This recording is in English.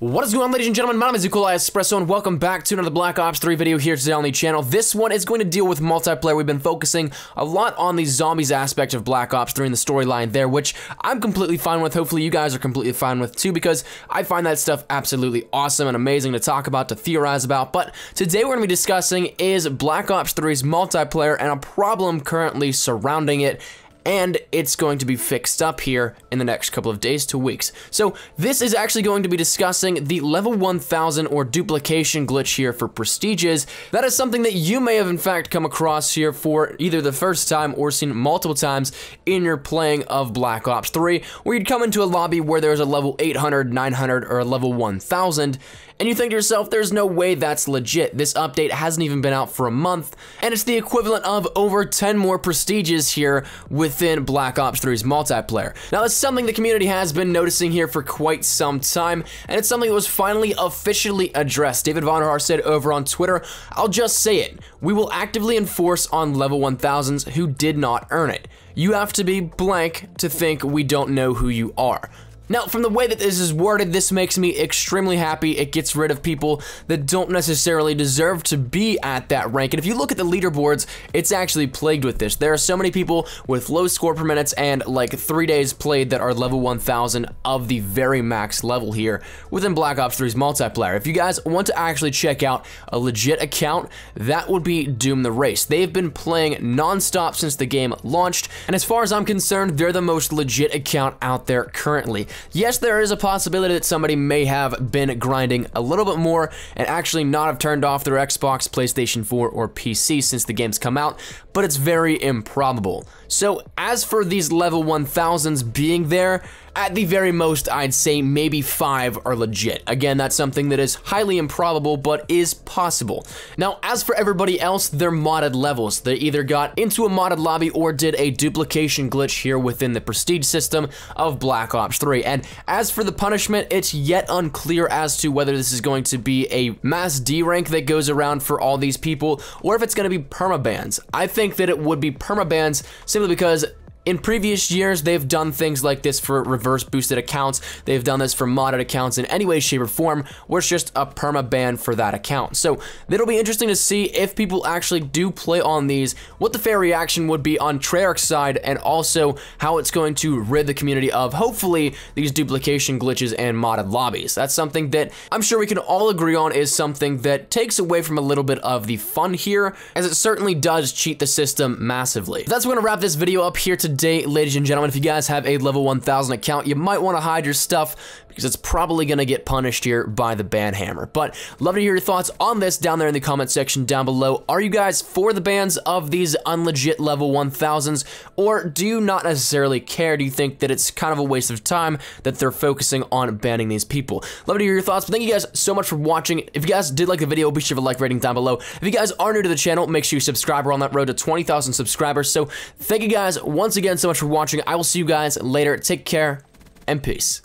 What is going on, ladies and gentlemen? My name is Zukulai Espresso, and welcome back to another Black Ops 3 video here today on the channel. This one is going to deal with multiplayer. We've been focusing a lot on the zombies aspect of Black Ops 3 and the storyline there, which I'm completely fine with. Hopefully you guys are completely fine with too, because I find that stuff absolutely awesome and amazing to talk about, to theorize about. But today we're going to be discussing is Black Ops 3's multiplayer and a problem currently surrounding it. And it's going to be fixed up here in the next couple of days to weeks. So this is actually going to be discussing the level 1000 or duplication glitch here for prestiges. That is something that you may have in fact come across here for either the first time or seen multiple times in your playing of Black Ops 3, where you'd come into a lobby where there's a level 800, 900, or a level 1000, and you think to yourself, there's no way that's legit. This update hasn't even been out for a month, and it's the equivalent of over 10 more prestiges here within Black Ops 3's multiplayer. Now, that's something the community has been noticing here for quite some time, and it's something that was finally officially addressed. David Vonderhaar said over on Twitter, "I'll just say it. We will actively enforce on level 1000s who did not earn it. You have to be blank to think we don't know who you are." Now, from the way that this is worded, this makes me extremely happy. It gets rid of people that don't necessarily deserve to be at that rank. And if you look at the leaderboards, it's actually plagued with this. There are so many people with low score per minutes and like 3 days played that are level 1000 of the very max level here within Black Ops 3's multiplayer. If you guys want to actually check out a legit account, that would be Doom the Race. They've been playing non-stop since the game launched. And as far as I'm concerned, they're the most legit account out there currently. Yes, there is a possibility that somebody may have been grinding a little bit more and actually not have turned off their Xbox, PlayStation 4, or PC since the game's come out, but it's very improbable. So as for these level 1000s being there, at the very most, I'd say maybe 5 are legit. Again, that's something that is highly improbable, but is possible. Now, as for everybody else, they're modded levels. They either got into a modded lobby or did a duplication glitch here within the prestige system of Black Ops 3. And as for the punishment, it's yet unclear as to whether this is going to be a mass D rank that goes around for all these people, or if it's going to be permabans. I think that it would be permabans simply because in previous years, they've done things like this for reverse boosted accounts. They've done this for modded accounts in any way, shape, or form, where it's just a perma ban for that account. So it'll be interesting to see if people actually do play on these, what the fair reaction would be on Treyarch's side, and also how it's going to rid the community of, hopefully, these duplication glitches and modded lobbies. That's something that I'm sure we can all agree on is something that takes away from a little bit of the fun here, as it certainly does cheat the system massively. That's going to wrap this video up here today. Ladies and gentlemen, if you guys have a level 1000 account, you might want to hide your stuff because it's probably going to get punished here by the ban hammer. But love to hear your thoughts on this down there in the comment section down below. Are you guys for the bans of these unlegit level 1000s, or do you not necessarily care? Do you think that it's kind of a waste of time that they're focusing on banning these people? Love to hear your thoughts. But thank you guys so much for watching. If you guys did like the video, be sure to like rating down below. If you guys are new to the channel, make sure you subscribe. We're on that road to 20,000 subscribers. So thank you guys once again so much for watching. I will see you guys later. Take care and peace.